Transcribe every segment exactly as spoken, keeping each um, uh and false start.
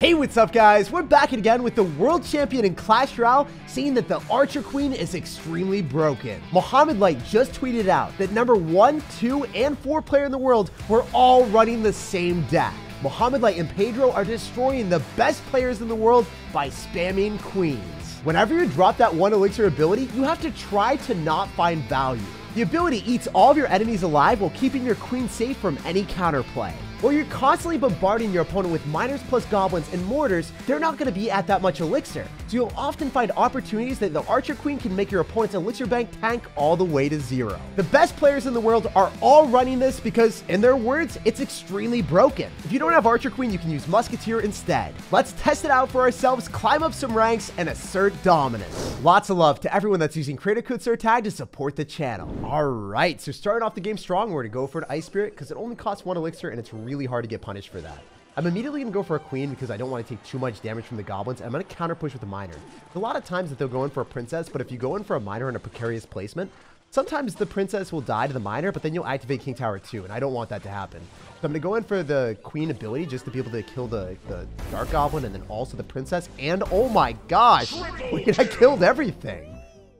Hey, what's up guys? We're back again with the world champion in Clash Royale saying that the Archer Queen is extremely broken. Mohamed Light just tweeted out that number one, two, and four player in the world were all running the same deck. Mohamed Light and Pedro are destroying the best players in the world by spamming queens. Whenever you drop that one Elixir ability, you have to try to not find value. The ability eats all of your enemies alive while keeping your queen safe from any counterplay. Or you're constantly bombarding your opponent with miners plus goblins and mortars, they're not going to be at that much elixir. So you'll often find opportunities that the Archer Queen can make your opponent's elixir bank tank all the way to zero. The best players in the world are all running this because, in their words, it's extremely broken. If you don't have Archer Queen, you can use Musketeer instead. Let's test it out for ourselves, climb up some ranks, and assert dominance. Lots of love to everyone that's using creator code Sir Tag to support the channel. Alright, so starting off the game strong, we're going to go for an Ice Spirit because it only costs one elixir and it's really hard to get punished for that. I'm immediately going to go for a queen because I don't want to take too much damage from the goblins, and I'm going to counter push with a miner. A lot of times that they'll go in for a princess, but if you go in for a miner in a precarious placement, sometimes the princess will die to the miner, but then you'll activate King Tower two, and I don't want that to happen. So I'm going to go in for the queen ability just to be able to kill the, the Dark Goblin and then also the princess, and oh my gosh, I killed everything.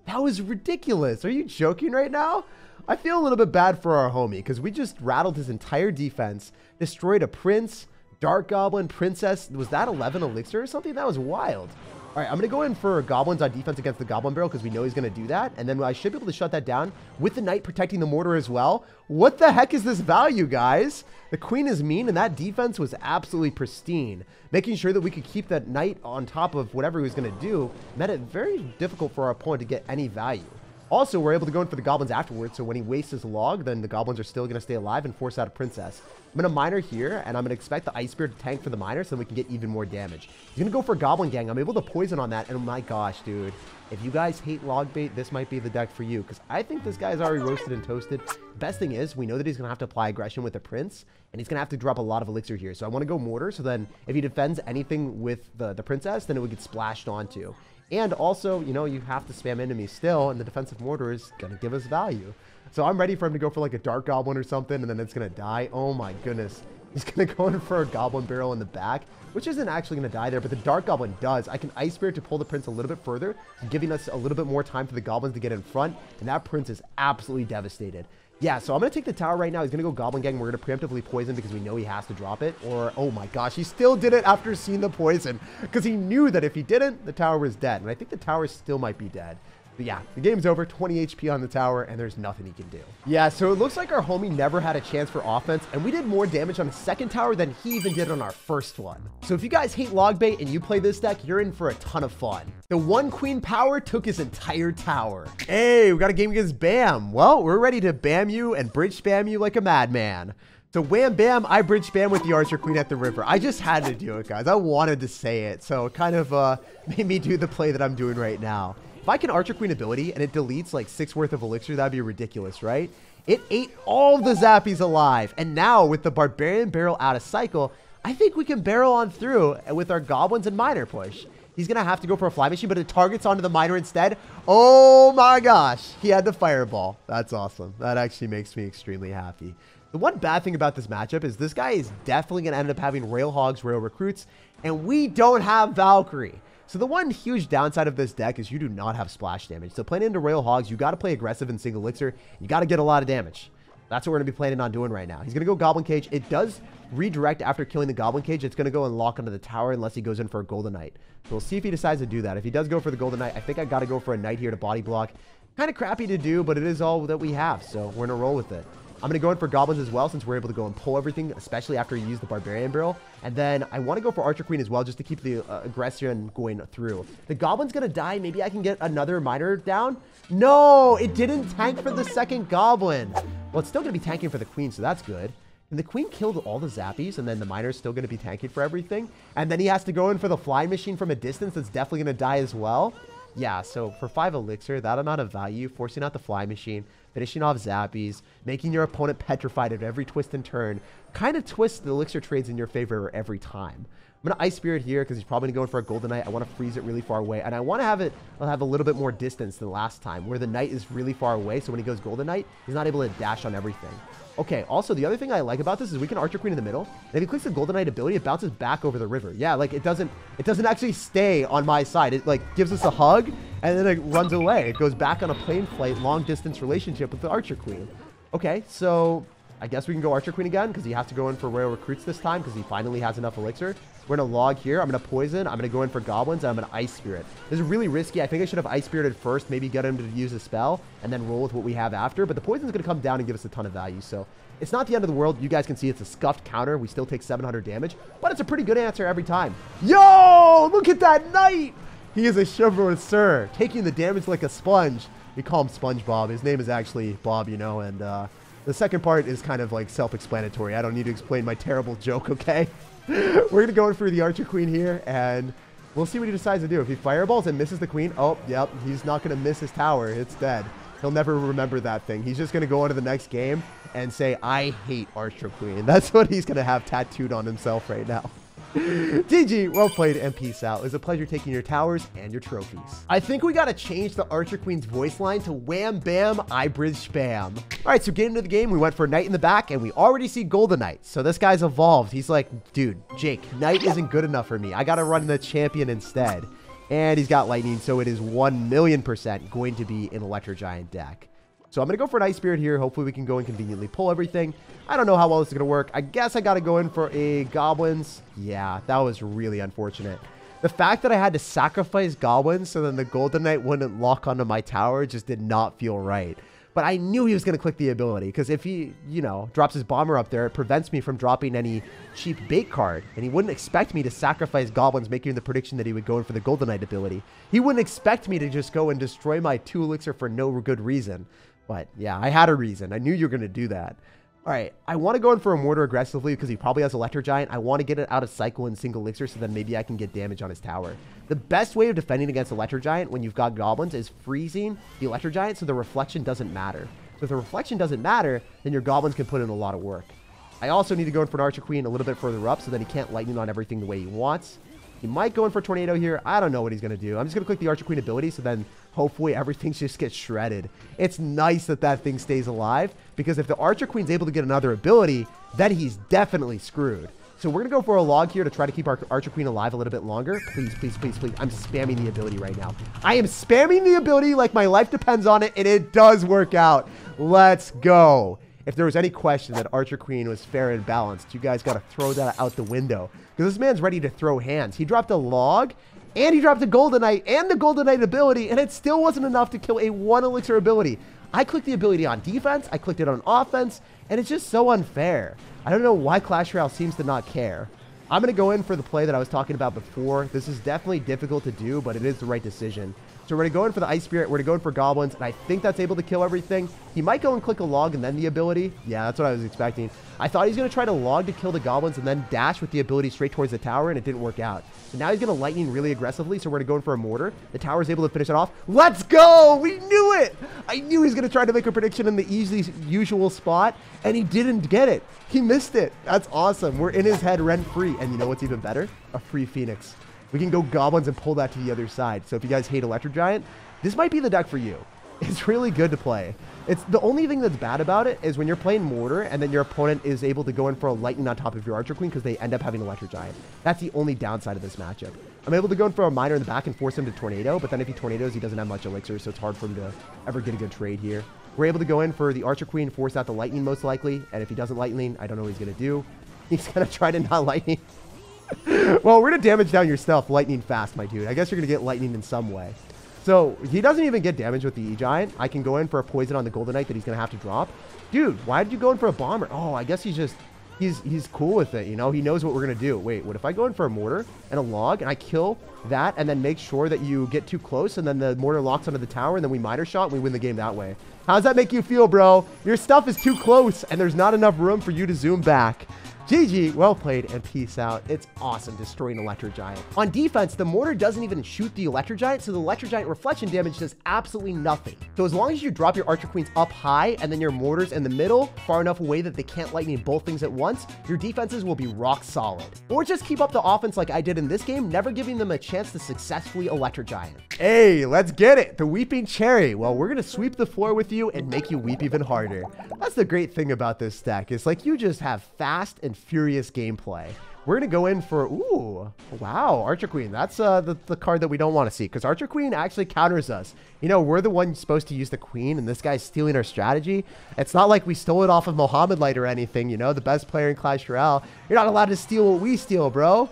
That was ridiculous. Are you joking right now? I feel a little bit bad for our homie because we just rattled his entire defense, destroyed a prince, Dark Goblin, princess. Was that eleven elixir or something? That was wild. All right, I'm going to go in for goblins on defense against the Goblin Barrel because we know he's going to do that. And then I should be able to shut that down with the knight protecting the mortar as well. What the heck is this value, guys? The queen is mean, and that defense was absolutely pristine. Making sure that we could keep that knight on top of whatever he was going to do made it very difficult for our opponent to get any value. Also, we're able to go in for the goblins afterwards, so when he wastes his log, then the goblins are still going to stay alive and force out a princess. I'm going to miner here, and I'm going to expect the Ice Spirit to tank for the miner so we can get even more damage. He's going to go for Goblin Gang. I'm able to poison on that, and oh my gosh, dude. If you guys hate log bait, this might be the deck for you, because I think this guy's already roasted and toasted. Best thing is, we know that he's going to have to apply aggression with the prince, and he's going to have to drop a lot of elixir here. So I want to go mortar, so then if he defends anything with the, the princess, then it would get splashed onto. And also, you know, you have to spam enemies still, and the defensive mortar is going to give us value. So I'm ready for him to go for like a Dark Goblin or something, and then it's going to die. Oh my goodness. He's going to go in for a Goblin Barrel in the back, which isn't actually going to die there, but the Dark Goblin does. I can Ice Spirit to pull the Prince a little bit further, giving us a little bit more time for the Goblins to get in front, and that Prince is absolutely devastated. Yeah, so I'm going to take the tower right now. He's going to go Goblin Gang. We're going to preemptively poison because we know he has to drop it. Or, oh my gosh, he still did it after seeing the poison because he knew that if he didn't, the tower was dead. And I think the tower still might be dead. But yeah, the game's over. twenty H P on the tower, and there's nothing he can do. Yeah, so it looks like our homie never had a chance for offense, and we did more damage on the second tower than he even did on our first one. So if you guys hate log bait and you play this deck, you're in for a ton of fun. The one queen power took his entire tower. Hey, we got a game against Bam. Well, we're ready to Bam you and bridge spam you like a madman. So wham bam, I bridge spam with the Archer Queen at the river. I just had to do it, guys. I wanted to say it, so it kind of uh, made me do the play that I'm doing right now. If I can Archer Queen ability and it deletes like six worth of elixir, that'd be ridiculous, right? It ate all the Zappies alive. And now with the Barbarian Barrel out of cycle, I think we can barrel on through with our goblins and miner push. He's going to have to go for a Flying Machine, but it targets onto the miner instead. Oh my gosh. He had the fireball. That's awesome. That actually makes me extremely happy. The one bad thing about this matchup is this guy is definitely going to end up having Rail Hogs, Rail Recruits, and we don't have Valkyrie. So the one huge downside of this deck is you do not have splash damage. So playing into Rail Hogs, you got to play aggressive in single elixir. You got to get a lot of damage. That's what we're going to be planning on doing right now. He's going to go Goblin Cage. It does redirect after killing the Goblin Cage. It's going to go and lock onto the tower unless he goes in for a Golden Knight. So we'll see if he decides to do that. If he does go for the Golden Knight, I think I got to go for a Knight here to body block. Kind of crappy to do, but it is all that we have. So we're going to roll with it. I'm going to go in for Goblins as well since we're able to go and pull everything, especially after you use the Barbarian Barrel. And then I want to go for Archer Queen as well just to keep the uh, aggression going through. The Goblin's going to die. Maybe I can get another miner down. No, it didn't tank for the second Goblin. Well, it's still going to be tanking for the Queen, so that's good. And the Queen killed all the Zappies, and then the Miner's still going to be tanking for everything. And then he has to go in for the Flying Machine from a distance. That's definitely going to die as well. Yeah, so for five elixir, that amount of value, forcing out the Flying Machine, finishing off Zappies, making your opponent petrified at every twist and turn, kind of twists the elixir trades in your favor every time. I'm I'm going to Ice Spirit here because he's probably going for a Golden Knight. I want to freeze it really far away. And I want to have it I'll have a little bit more distance than last time where the Knight is really far away. So when he goes Golden Knight, he's not able to dash on everything. Okay, also, the other thing I like about this is we can Archer Queen in the middle. And if he clicks the Golden Knight ability, it bounces back over the river. Yeah, like, it doesn't it doesn't actually stay on my side. It, like, gives us a hug, and then it runs away. It goes back on a plane flight, long-distance relationship with the Archer Queen. Okay, so I guess we can go Archer Queen again, because he has to go in for Royal Recruits this time, because he finally has enough Elixir. We're going to log here. I'm going to Poison. I'm going to go in for Goblins, and I'm going to Ice Spirit. This is really risky. I think I should have Ice Spirited first, maybe get him to use a spell, and then roll with what we have after. But the Poison's going to come down and give us a ton of value, so it's not the end of the world. You guys can see it's a scuffed counter. We still take seven hundred damage, but it's a pretty good answer every time. Yo! Look at that Knight! He is a chivalrous sir, taking the damage like a sponge. We call him SpongeBob. His name is actually Bob, you know, and uh, the second part is kind of like self-explanatory. I don't need to explain my terrible joke, okay? We're going to go in for the Archer Queen here, and we'll see what he decides to do. If he fireballs and misses the Queen, oh, yep, he's not going to miss his tower. It's dead. He'll never remember that thing. He's just going to go on to the next game and say, I hate Archer Queen. That's what he's going to have tattooed on himself right now. G G, well played, and peace out. It was a pleasure taking your towers and your trophies. I think we gotta change the Archer Queen's voice line to wham bam I bridge spam. Alright, so getting into the game, we went for Knight in the back, and we already see Golden Knight. So this guy's evolved. He's like, dude, Jake, Knight isn't good enough for me. I gotta run the champion instead. And he's got lightning, so it is one million percent going to be an Electro Giant deck. So I'm going to go for an Ice Spirit here. Hopefully we can go and conveniently pull everything. I don't know how well this is going to work. I guess I got to go in for a Goblins. Yeah, that was really unfortunate. The fact that I had to sacrifice Goblins so then the Golden Knight wouldn't lock onto my tower just did not feel right. But I knew he was going to click the ability because if he, you know, drops his bomber up there, it prevents me from dropping any cheap bait card. And he wouldn't expect me to sacrifice Goblins, making the prediction that he would go in for the Golden Knight ability. He wouldn't expect me to just go and destroy my two Elixir for no good reason. But yeah, I had a reason. I knew you were going to do that. All right, I want to go in for a Mortar aggressively because he probably has Electro Giant. I want to get it out of cycle in single Elixir so then maybe I can get damage on his tower. The best way of defending against Electro Giant when you've got Goblins is freezing the Electro Giant so the reflection doesn't matter. So if the reflection doesn't matter, then your Goblins can put in a lot of work. I also need to go in for an Archer Queen a little bit further up so that he can't lightning on everything the way he wants. He might go in for a Tornado here. I don't know what he's going to do. I'm just going to click the Archer Queen ability so then hopefully everything just gets shredded. It's nice that that thing stays alive because if the Archer Queen's able to get another ability, then he's definitely screwed. So we're going to go for a log here to try to keep our Archer Queen alive a little bit longer. Please, please, please, please. I'm spamming the ability right now. I am spamming the ability like my life depends on it, and it does work out. Let's go. If there was any question that Archer Queen was fair and balanced, you guys got to throw that out the window. Because this man's ready to throw hands. He dropped a log, and he dropped a Golden Knight, and the Golden Knight ability, and it still wasn't enough to kill a one Elixir ability. I clicked the ability on defense, I clicked it on offense, and it's just so unfair. I don't know why Clash Royale seems to not care. I'm going to go in for the play that I was talking about before. This is definitely difficult to do, but it is the right decision. So we're going to go in for the Ice Spirit. We're going to go in for Goblins, and I think that's able to kill everything. He might go and click a log and then the ability. Yeah, that's what I was expecting. I thought he was going to try to log to kill the Goblins and then dash with the ability straight towards the tower, and it didn't work out. So now he's going to lightning really aggressively, so we're going to go in for a Mortar. The tower is able to finish it off. Let's go! We knew it! I knew he was going to try to make a prediction in the easy, usual spot, and he didn't get it. He missed it. That's awesome. We're in his head rent-free, and you know what's even better? A free Phoenix. We can go Goblins and pull that to the other side. So if you guys hate Electro Giant, this might be the deck for you. It's really good to play. It's the only thing that's bad about it is when you're playing Mortar and then your opponent is able to go in for a lightning on top of your Archer Queen because they end up having Electro Giant. That's the only downside of this matchup. I'm able to go in for a Miner in the back and force him to Tornado, but then if he Tornadoes, he doesn't have much Elixir, so it's hard for him to ever get a good trade here. We're able to go in for the Archer Queen, force out the lightning most likely, and if he doesn't lightning, I don't know what he's going to do. He's going to try to not lightning. Well, we're going to damage down your stuff lightning fast, my dude. I guess you're going to get lightning in some way. So he doesn't even get damage with the E-Giant. I can go in for a Poison on the Golden Knight that he's going to have to drop. Dude, why did you go in for a Bomber? Oh, I guess he's just, he's he's cool with it, you know? He knows what we're going to do. Wait, what if I go in for a Mortar and a Log and I kill that and then make sure that you get too close and then the Mortar locks onto the tower and then we Miter shot and we win the game that way? How does that make you feel, bro? Your stuff is too close and there's not enough room for you to zoom back. G G, well played, and peace out. It's awesome destroying Electro Giant. On defense, the mortar doesn't even shoot the Electro Giant, so the Electro Giant reflection damage does absolutely nothing. So as long as you drop your Archer Queens up high and then your mortars in the middle, far enough away that they can't lightning both things at once, your defenses will be rock solid. Or just keep up the offense like I did in this game, never giving them a chance to successfully Electro Giant. Hey, let's get it, the Weeping Cherry. Well, we're gonna sweep the floor with you and make you weep even harder. That's the great thing about this deck. It's like you just have fast and furious gameplay. We're gonna go in for, ooh, wow, Archer Queen. That's uh, the, the card that we don't wanna see, because Archer Queen actually counters us. You know, we're the one supposed to use the Queen, and this guy's stealing our strategy. It's not like we stole it off of Mohamed Light or anything, you know, the best player in Clash Royale. You're not allowed to steal what we steal, bro.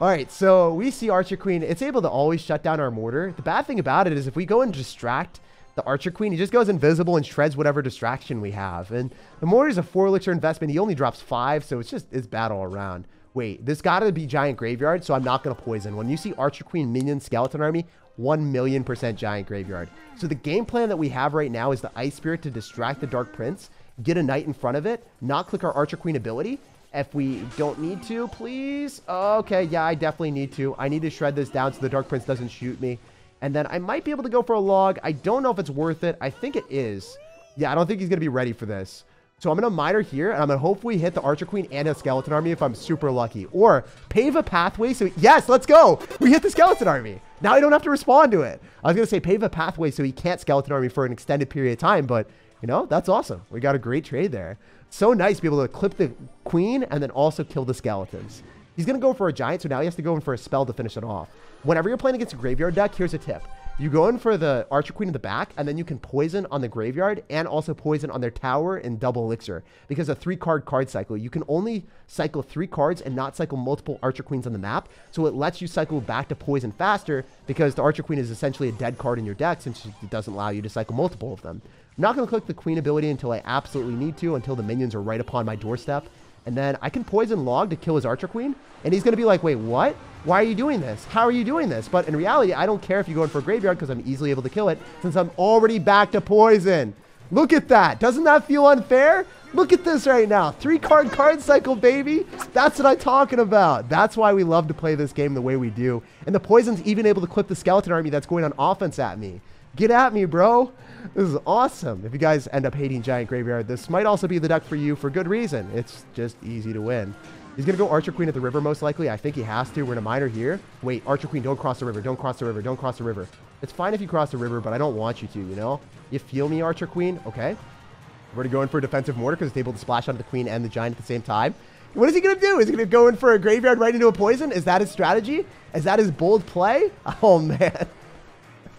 All right, so we see Archer Queen. It's able to always shut down our mortar. The bad thing about it is if we go and distract the Archer Queen, he just goes invisible and shreds whatever distraction we have. And the mortar is a four elixir investment. He only drops five, so it's just, it's bad all around. Wait, this gotta be Giant Graveyard, so I'm not gonna poison. When you see Archer Queen, Minion, Skeleton Army, one million percent Giant Graveyard. So the game plan that we have right now is the Ice Spirit to distract the Dark Prince, get a Knight in front of it, not click our Archer Queen ability. If we don't need to, please. Okay, yeah, I definitely need to. I need to shred this down so the Dark Prince doesn't shoot me. And then I might be able to go for a log. I don't know if it's worth it. I think it is. Yeah, I don't think he's gonna be ready for this. So I'm going to miner here, and I'm going to hopefully hit the Archer Queen and a Skeleton Army if I'm super lucky. Or pave a pathway so... He, yes, let's go! We hit the Skeleton Army! Now I don't have to respond to it. I was going to say pave a pathway so he can't Skeleton Army for an extended period of time, but, you know, that's awesome. We got a great trade there. So nice to be able to clip the Queen and then also kill the Skeletons. He's going to go for a Giant, so now he has to go in for a spell to finish it off. Whenever you're playing against a Graveyard deck, here's a tip. You go in for the Archer Queen in the back, and then you can poison on the Graveyard and also poison on their tower and double elixir. Because a three-card card cycle, you can only cycle three cards and not cycle multiple Archer Queens on the map. So it lets you cycle back to poison faster because the Archer Queen is essentially a dead card in your deck since it doesn't allow you to cycle multiple of them. I'm not going to click the Queen ability until I absolutely need to, until the minions are right upon my doorstep. And then I can poison log to kill his Archer Queen. And he's going to be like, wait, what? Why are you doing this? How are you doing this? But in reality, I don't care if you go in for a graveyard because I'm easily able to kill it since I'm already back to poison. Look at that. Doesn't that feel unfair? Look at this right now. Three card card cycle, baby. That's what I'm talking about. That's why we love to play this game the way we do. And the poison's even able to clip the Skeleton Army that's going on offense at me. Get at me, bro. This is awesome. If you guys end up hating Giant Graveyard, this might also be the deck for you for good reason. It's just easy to win. He's going to go Archer Queen at the river most likely. I think he has to. We're going to miner here. Wait, Archer Queen, don't cross the river. Don't cross the river. Don't cross the river. It's fine if you cross the river, but I don't want you to, you know? You feel me, Archer Queen? Okay. We're going to go in for a defensive mortar because it's able to splash onto the Queen and the Giant at the same time. What is he going to do? Is he going to go in for a graveyard right into a poison? Is that his strategy? Is that his bold play? Oh, man.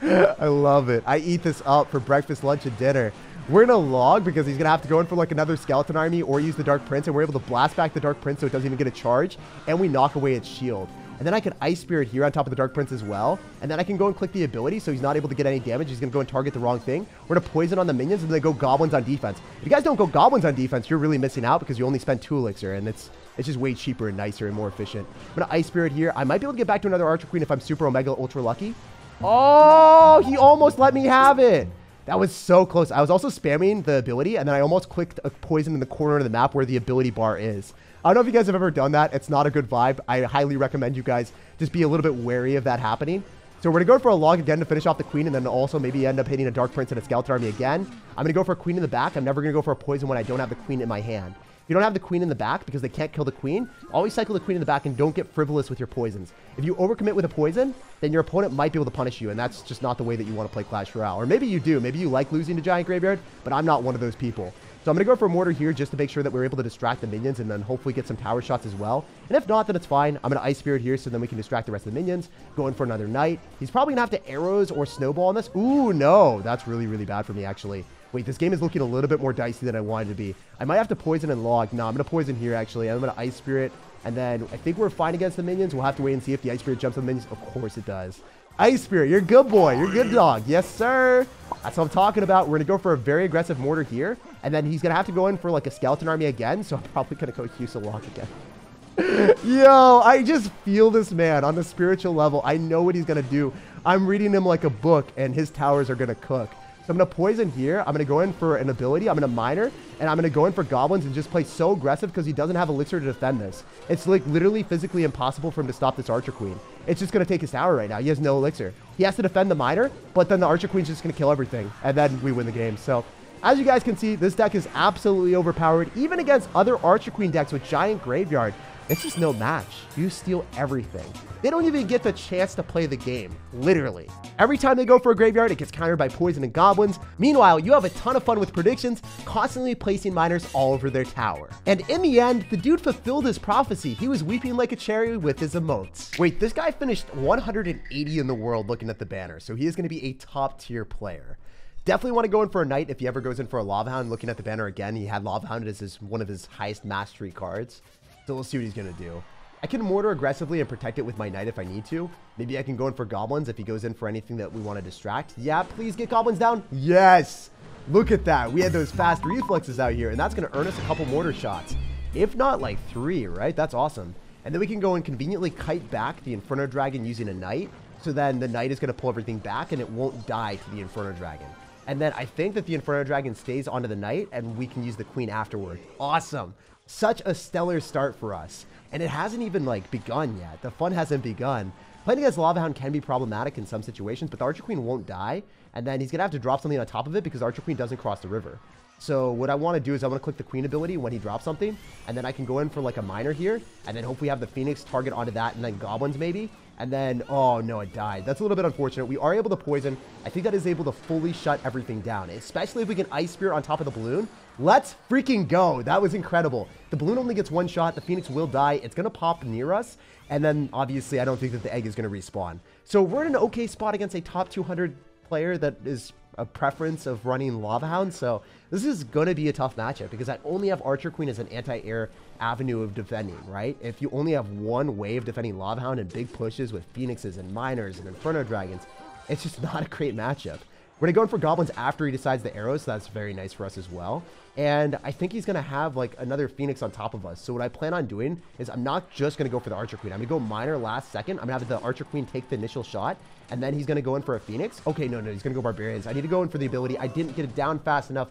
I love it. I eat this up for breakfast, lunch, and dinner. We're going to log because he's going to have to go in for like another Skeleton Army or use the Dark Prince, and we're able to blast back the Dark Prince so it doesn't even get a charge, and we knock away its shield. And then I can Ice Spirit here on top of the Dark Prince as well, and then I can go and click the ability so he's not able to get any damage. He's going to go and target the wrong thing. We're going to poison on the minions, and then go Goblins on defense. If you guys don't go Goblins on defense, you're really missing out because you only spend two Elixir, and it's... It's just way cheaper and nicer and more efficient. I'm going to Ice Spirit here. I might be able to get back to another Archer Queen if I'm super Omega Ultra lucky. Oh, he almost let me have it. That was so close. I was also spamming the ability, and then I almost clicked a poison in the corner of the map where the ability bar is. I don't know if you guys have ever done that. It's not a good vibe. I highly recommend you guys just be a little bit wary of that happening. So we're going to go for a log again to finish off the Queen, and then also maybe end up hitting a Dark Prince and a Skeleton Army again. I'm going to go for a Queen in the back. I'm never going to go for a poison when I don't have the Queen in my hand. If you don't have the Queen in the back because they can't kill the Queen, always cycle the Queen in the back and don't get frivolous with your poisons. If you overcommit with a poison, then your opponent might be able to punish you, and that's just not the way that you want to play Clash Royale. Or maybe you do. Maybe you like losing to Giant Graveyard, but I'm not one of those people. So I'm going to go for a mortar here just to make sure that we're able to distract the minions and then hopefully get some tower shots as well. And if not, then it's fine. I'm going to Ice Spirit here so then we can distract the rest of the minions. Go in for another Knight. He's probably going to have to arrows or snowball on this. Ooh, no. That's really, really bad for me, actually. Wait, this game is looking a little bit more dicey than I wanted to be. I might have to poison and log. No, I'm going to poison here, actually. I'm going to Ice Spirit, and then I think we're fine against the minions. We'll have to wait and see if the Ice Spirit jumps on the minions. Of course it does. Ice Spirit, you're a good boy. You're a good dog. Yes, sir. That's what I'm talking about. We're going to go for a very aggressive mortar here, and then he's going to have to go in for, like, a Skeleton Army again, so I'm probably going to go use a log again. Yo, I just feel this man on the spiritual level. I know what he's going to do. I'm reading him like a book, and his towers are going to cook. So I'm going to poison here. I'm going to go in for an ability. I'm going to minor, and I'm going to go in for goblins and just play so aggressive because he doesn't have Elixir to defend this. It's like literally physically impossible for him to stop this Archer Queen. It's just going to take his tower right now. He has no Elixir. He has to defend the minor, but then the Archer Queen's just going to kill everything, and then we win the game. So as you guys can see, this deck is absolutely overpowered, even against other Archer Queen decks with Giant Graveyard. It's just no match. You steal everything. They don't even get the chance to play the game, literally. Every time they go for a graveyard, it gets countered by poison and goblins. Meanwhile, you have a ton of fun with predictions, constantly placing miners all over their tower. And in the end, the dude fulfilled his prophecy. He was weeping like a cherry with his emotes. Wait, this guy finished one hundred eighty in the world looking at the banner, so he is going to be a top tier player. Definitely want to go in for a knight if he ever goes in for a Lava Hound. Looking at the banner again, he had Lava Hound as his, one of his highest mastery cards. So we'll see what he's going to do. I can mortar aggressively and protect it with my knight if I need to. Maybe I can go in for goblins if he goes in for anything that we want to distract. Yeah, please get goblins down. Yes! Look at that. We had those fast reflexes out here, and that's going to earn us a couple mortar shots. If not, like three, right? That's awesome. And then we can go and conveniently kite back the Inferno Dragon using a knight. So then the knight is going to pull everything back, and it won't die to the Inferno Dragon. And then I think that the Inferno Dragon stays onto the knight, and we can use the queen afterward. Awesome. Such a stellar start for us, and it hasn't even like begun yet. The fun hasn't begun. Playing against Lava Hound can be problematic in some situations, but the Archer Queen won't die, and then he's gonna have to drop something on top of it because Archer Queen doesn't cross the river. So what I want to do is I want to click the queen ability when he drops something, and then I can go in for like a miner here, and then hopefully have the Phoenix target onto that, and then goblins maybe, and then oh no, it died. That's a little bit unfortunate. We are able to poison. I think that is able to fully shut everything down, especially if we can Ice Spirit on top of the balloon. Let's freaking go. That was incredible. The balloon only gets one shot. The Phoenix will die. It's going to pop near us. And then obviously I don't think that the egg is going to respawn. So we're in an okay spot against a top two hundred player that is a preference of running Lava Hound. So this is going to be a tough matchup because I only have Archer Queen as an anti-air avenue of defending, right? If you only have one way of defending Lava Hound and big pushes with Phoenixes and Miners and Inferno Dragons, it's just not a great matchup. We're going to go in for goblins after he decides the arrows, so that's very nice for us as well. And I think he's going to have like another Phoenix on top of us. So what I plan on doing is I'm not just going to go for the Archer Queen. I'm going to go minor last second. I'm going to have the Archer Queen take the initial shot, and then he's going to go in for a Phoenix. Okay, no, no, he's going to go Barbarians. I need to go in for the ability. I didn't get it down fast enough.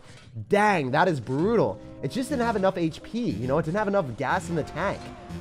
Dang, that is brutal. It just didn't have enough H P, you know? It didn't have enough gas in the tank.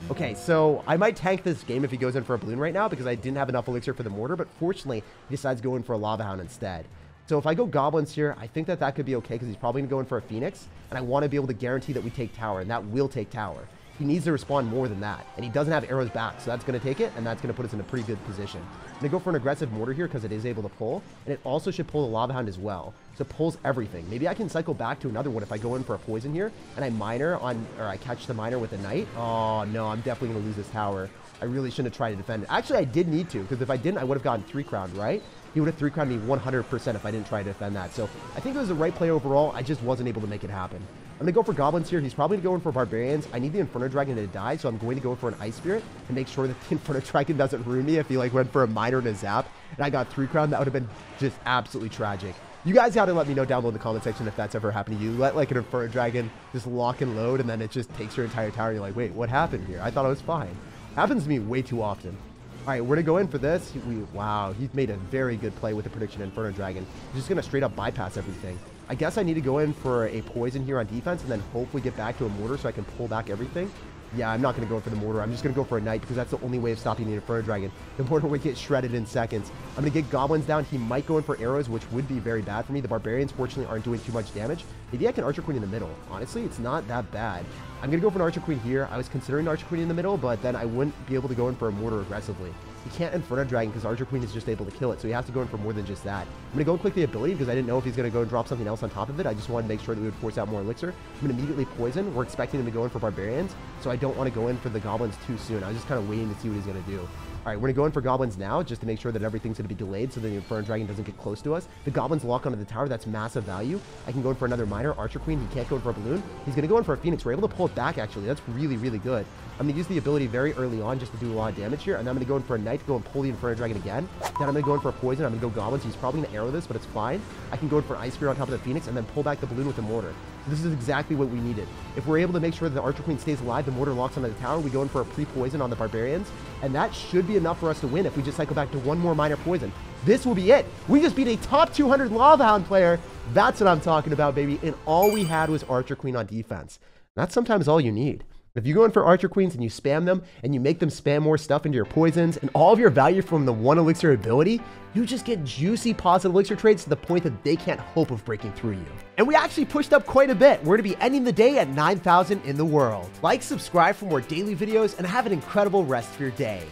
Okay, so I might tank this game if he goes in for a balloon right now because I didn't have enough Elixir for the mortar, but fortunately, he decides to go in for a Lava Hound instead. So if I go goblins here, I think that that could be okay because he's probably going to go in for a Phoenix, and I want to be able to guarantee that we take tower, and that will take tower. He needs to respond more than that, and he doesn't have arrows back, so that's going to take it, and that's going to put us in a pretty good position. I'm going to go for an aggressive mortar here because it is able to pull, and it also should pull the Lava Hound as well. So it pulls everything. Maybe I can cycle back to another one if I go in for a poison here, and I miner on, or I catch the miner with a knight. Oh no, I'm definitely going to lose this tower. I really shouldn't have tried to defend it. Actually, I did need to, because if I didn't, I would have gotten three crowned, right? He would have three-crowned me one hundred percent if I didn't try to defend that. So I think it was the right play overall. I just wasn't able to make it happen. I'm going to go for goblins here. He's probably going for Barbarians. I need the Inferno Dragon to die, so I'm going to go for an Ice Spirit and make sure that the Inferno Dragon doesn't ruin me if he like went for a Miner and a Zap. And I got three-crowned. That would have been just absolutely tragic. You guys got to let me know down below in the comment section if that's ever happened to you. Let like an Inferno Dragon just lock and load, and then it just takes your entire tower. You're like, wait, what happened here? I thought I was fine. Happens to me way too often. All right, we're going to go in for this. We, wow, he's made a very good play with the prediction Inferno Dragon. He's just going to straight up bypass everything. I guess I need to go in for a poison here on defense and then hopefully get back to a mortar so I can pull back everything. Yeah, I'm not going to go in for the mortar. I'm just going to go for a knight because that's the only way of stopping the Inferno Dragon. The mortar would get shredded in seconds. I'm going to get goblins down. He might go in for arrows, which would be very bad for me. The Barbarians, fortunately, aren't doing too much damage. Maybe I can Archer Queen in the middle. Honestly, it's not that bad. I'm going to go for an Archer Queen here. I was considering Archer Queen in the middle, but then I wouldn't be able to go in for a mortar aggressively. You can't Inferno Dragon because Archer Queen is just able to kill it, so he has to go in for more than just that. I'm going to go and click the ability because I didn't know if he's going to go and drop something else on top of it. I just wanted to make sure that we would force out more Elixir. I'm going to immediately poison. We're expecting him to go in for Barbarians, so I don't want to go in for the Goblins too soon. I was just kind of waiting to see what he's going to do. All right, we're going to go in for Goblins now just to make sure that everything's going to be delayed so the Inferno Dragon doesn't get close to us. The Goblins lock onto the tower. That's massive value. I can go in for another Miner. Archer Queen, he can't go in for a Balloon. He's going to go in for a Phoenix. We're able to pull it back, actually. That's really, really good. I'm going to use the ability very early on just to do a lot of damage here, and I'm going to go in for a Knight to go and pull the Inferno Dragon again. Then I'm going to go in for a Poison. I'm going to go Goblins. He's probably going to arrow this, but it's fine. I can go in for an Ice Spear on top of the Phoenix and then pull back the Balloon with the Mortar. This is exactly what we needed. If we're able to make sure that the Archer Queen stays alive, the mortar locks onto the tower, we go in for a pre-poison on the Barbarians, and that should be enough for us to win if we just cycle back to one more minor poison. This will be it. We just beat a top two hundred Lava Hound player. That's what I'm talking about, baby. And all we had was Archer Queen on defense. That's sometimes all you need. If you go in for Archer Queens and you spam them, and you make them spam more stuff into your poisons, and all of your value from the one Elixir ability, you just get juicy positive Elixir trades to the point that they can't hope of breaking through you. And we actually pushed up quite a bit. We're going to be ending the day at nine thousand in the world. Like, subscribe for more daily videos, and have an incredible rest of your day.